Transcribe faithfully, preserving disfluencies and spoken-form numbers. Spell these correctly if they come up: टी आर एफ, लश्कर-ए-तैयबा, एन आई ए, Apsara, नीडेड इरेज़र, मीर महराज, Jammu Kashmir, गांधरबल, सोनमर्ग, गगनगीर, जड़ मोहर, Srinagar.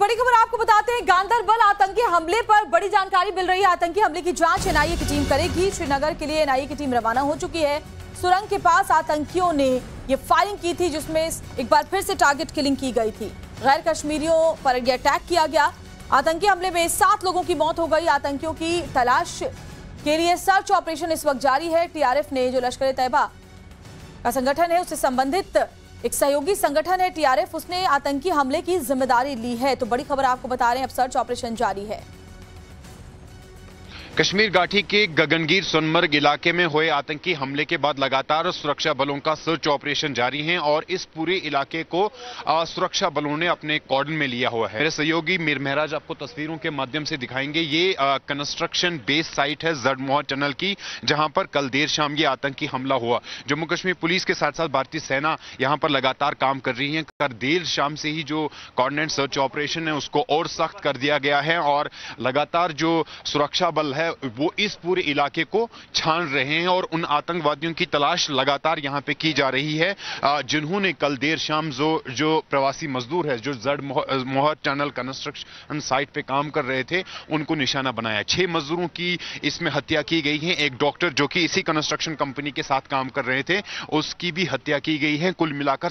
बड़ी खबर आपको बताते हैं, गांधरबल आतंकी हमले पर बड़ी जानकारी मिल रही है। आतंकी हमले की जांच एन आई ए की टीम करेगी। श्रीनगर के लिए एन आई ए की टीम रवाना हो चुकी है। सुरंग के पास आतंकियों ने ये फायरिंग की थी, जिसमें एक बार फिर से टारगेट किलिंग की गई थी। गैर कश्मीरियों पर यह अटैक किया गया। आतंकी हमले में सात लोगों की मौत हो गई। आतंकियों की तलाश के लिए सर्च ऑपरेशन इस वक्त जारी है। टी आर एफ ने, जो लश्कर-ए-तैयबा का संगठन है, उससे संबंधित एक सहयोगी संगठन है टी आर एफ, उसने आतंकी हमले की जिम्मेदारी ली है। तो बड़ी खबर आपको बता रहे हैं, अब सर्च ऑपरेशन जारी है। कश्मीर घाटी के गगनगीर सोनमर्ग इलाके में हुए आतंकी हमले के बाद लगातार सुरक्षा बलों का सर्च ऑपरेशन जारी है और इस पूरे इलाके को सुरक्षा बलों ने अपने कॉर्डन में लिया हुआ है। मेरे सहयोगी मीर महराज आपको तस्वीरों के माध्यम से दिखाएंगे। ये कंस्ट्रक्शन बेस साइट है जड़ मोहर टनल की, जहां पर कल देर शाम ये आतंकी हमला हुआ। जम्मू कश्मीर पुलिस के साथ साथ भारतीय सेना यहाँ पर लगातार काम कर रही है। कल देर शाम से ही जो कॉर्डिनेट सर्च ऑपरेशन है उसको और सख्त कर दिया गया है और लगातार जो सुरक्षा बल है वो इस पूरे इलाके को छान रहे हैं और उन आतंकवादियों की तलाश लगातार यहां पे की जा रही है जिन्होंने कल देर शाम जो जो प्रवासी मजदूर है जो जड़ मोहर टनल कंस्ट्रक्शन साइट पे काम कर रहे थे उनको निशाना बनाया। छह मजदूरों की इसमें हत्या की गई है। एक डॉक्टर जो कि इसी कंस्ट्रक्शन कंपनी के साथ काम कर रहे थे उसकी भी हत्या की गई है। कुल मिलाकर